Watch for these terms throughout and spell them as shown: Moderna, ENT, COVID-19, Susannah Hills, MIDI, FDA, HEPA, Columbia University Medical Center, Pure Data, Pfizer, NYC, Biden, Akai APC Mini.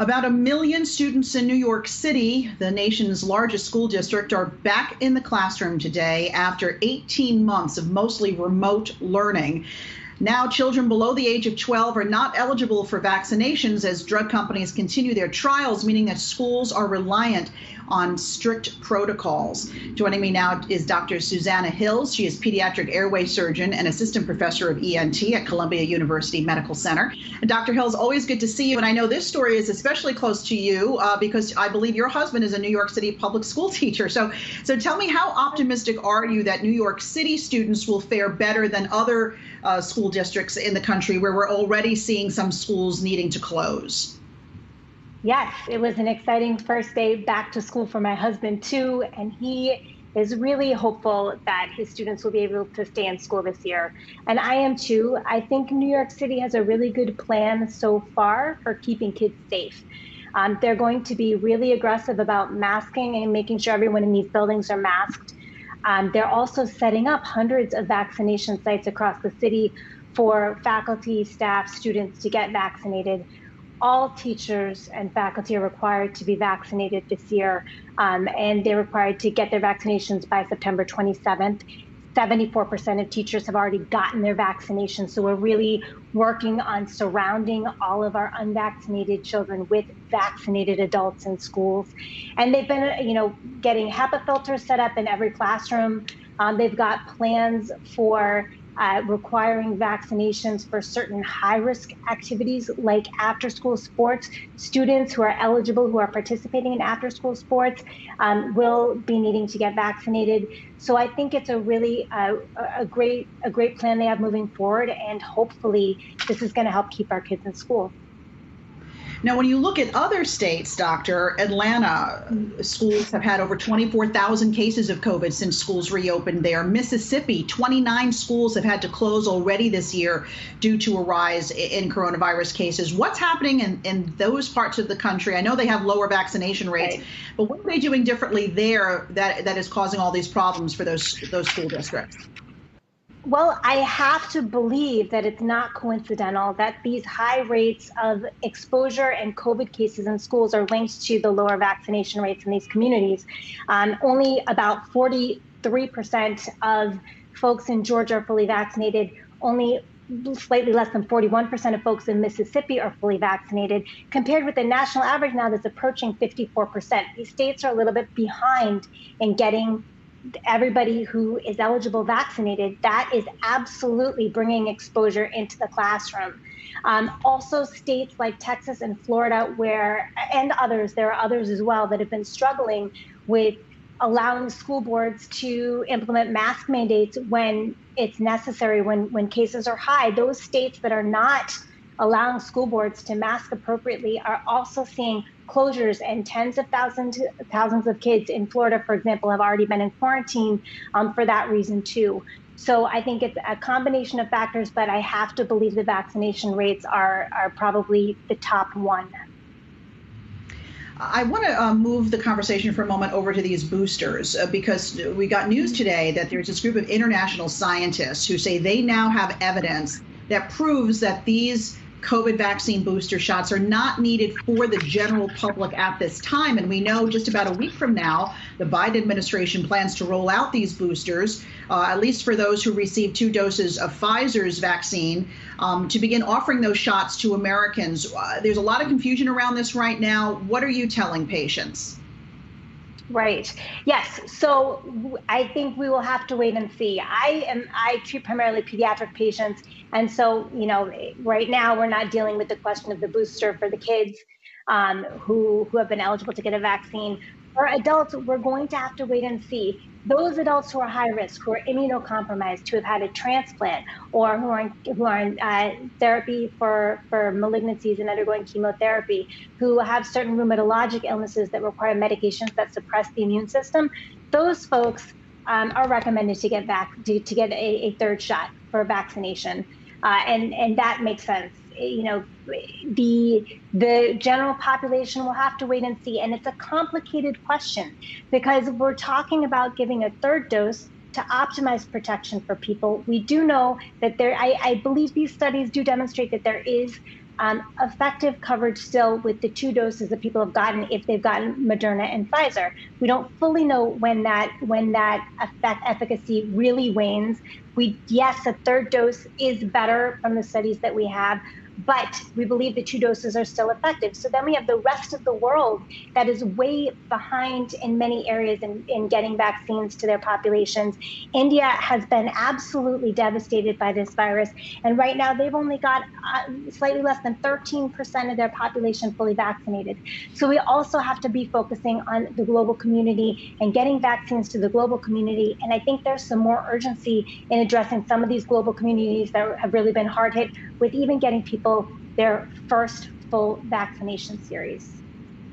About 1 million students in New York City, the nation's largest school district, are back in the classroom today after 18 months of mostly remote learning. Now, children below the age of 12 are not eligible for vaccinations as drug companies continue their trials, meaning that schools are reliant on strict protocols. Joining me now is Dr. Susannah Hills. She is pediatric airway surgeon and assistant professor of ENT at Columbia University Medical Center. And Dr. Hills, always good to see you. And I know this story is especially close to you because I believe your husband is a New York City public school teacher. So tell me, how optimistic are you that New York City students will fare better than other school districts in the country where we're already seeing some schools needing to close? Yes, it was an exciting first day back to school for my husband too, and he is really hopeful that his students will be able to stay in school this year. And I am too. I think New York City has a really good plan so far for keeping kids safe. They're going to be really aggressive about masking and making sure everyone in these buildings are masked. They're also setting up hundreds of vaccination sites across the city for faculty, staff, students to get vaccinated. All teachers and faculty are required to be vaccinated this year, and they're required to get their vaccinations by September 27th. 74% of teachers have already gotten their vaccinations, so we're really working on surrounding all of our unvaccinated children with vaccinated adults in schools. And they've been, getting HEPA filters set up in every classroom. They've got plans for requiring vaccinations for certain high-risk activities like after-school sports. Students who are eligible, who are participating in after-school sports, will be needing to get vaccinated. So I think it's a really a great plan they have moving forward, and hopefully this is going to help keep our kids in school. Now, when you look at other states, Doctor, Atlanta, schools have had over 24,000 cases of COVID since schools reopened there. Mississippi, 29 schools have had to close already this year due to a rise in coronavirus cases. What's happening in those parts of the country? I know they have lower vaccination rates, but what are they doing differently there that is causing all these problems for those school districts? Well, I have to believe that it's not coincidental that these high rates of exposure and COVID cases in schools are linked to the lower vaccination rates in these communities. Only about 43% of folks in Georgia are fully vaccinated. Only slightly less than 41% of folks in Mississippi are fully vaccinated, compared with the national average now that's approaching 54%. These states are a little bit behind in getting everybody who is eligible vaccinated. That is absolutely bringing exposure into the classroom. Also, states like Texas and Florida, and others, there are others as well that have been struggling with allowing school boards to implement mask mandates when it's necessary, when cases are high. Those states that are not allowing school boards to mask appropriately are also seeing closures, and tens of thousands of kids in Florida, for example, have already been in quarantine for that reason too. So I think it's a combination of factors, but I have to believe the vaccination rates are probably the top one. I want to move the conversation for a moment over to these boosters, because we got news today that there's this group of international scientists who say they now have evidence that proves that these COVID vaccine booster shots are not needed for the general public at this time. And we know just about a week from now, the Biden administration plans to roll out these boosters, at least for those who received 2 doses of Pfizer's vaccine, to begin offering those shots to Americans. There's a lot of confusion around this right now. What are you telling patients? Right. Yes. So I think we will have to wait and see. I treat primarily pediatric patients. And so, right now we're not dealing with the question of the booster for the kids who have been eligible to get a vaccine. For adults, we're going to have to wait and see. Those adults who are high risk, who are immunocompromised, who have had a transplant, or who are in therapy for malignancies and undergoing chemotherapy, who have certain rheumatologic illnesses that require medications that suppress the immune system, those folks are recommended to get a third shot for vaccination, and that makes sense. The general population will have to wait and see. And it's a complicated question, because we're talking about giving a third dose to optimize protection for people. We do know that I believe these studies do demonstrate that there is effective coverage still with the two doses that people have gotten if they've gotten Moderna and Pfizer. We don't fully know when that efficacy really wanes. Yes, a third dose is better from the studies that we have, but we believe the two doses are still effective. So then we have the rest of the world that is way behind in many areas in getting vaccines to their populations. India has been absolutely devastated by this virus. And right now, they've only got slightly less than 13% of their population fully vaccinated. So we also have to be focusing on the global community and getting vaccines to the global community. And I think there's some more urgency in addressing some of these global communities that have really been hard hit with even getting people their first full vaccination series.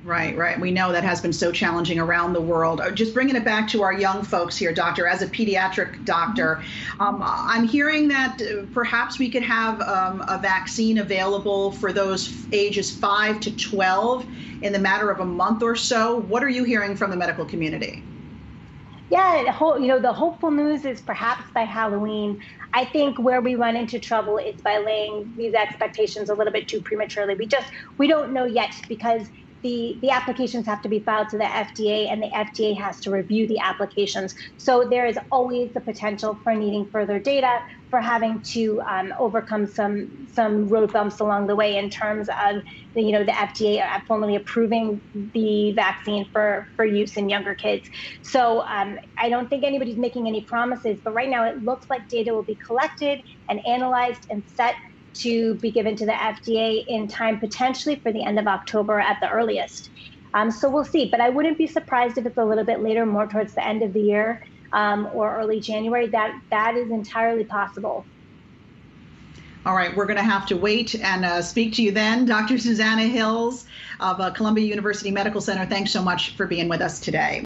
Right. We know that has been so challenging around the world. Just bringing it back to our young folks here, Doctor, as a pediatric doctor, I'm hearing that perhaps we could have a vaccine available for those ages 5 to 12 in the matter of a month or so. What are you hearing from the medical community? Yeah, the hopeful news is perhaps by Halloween. I think where we run into trouble is by laying these expectations a little bit too prematurely. We don't know yet because the applications have to be filed to the FDA and the FDA has to review the applications. So there is always the potential for needing further data, for having to overcome some road bumps along the way in terms of the FDA formally approving the vaccine for use in younger kids. So I don't think anybody's making any promises, but right now it looks like data will be collected and analyzed and set to be given to the FDA in time potentially for the end of October at the earliest. So we'll see, but I wouldn't be surprised if it's a little bit later, more towards the end of the year. Or early January, that is entirely possible. All right, we're going to have to wait and speak to you then. Dr. Susannah Hills of Columbia University Medical Center, thanks so much for being with us today.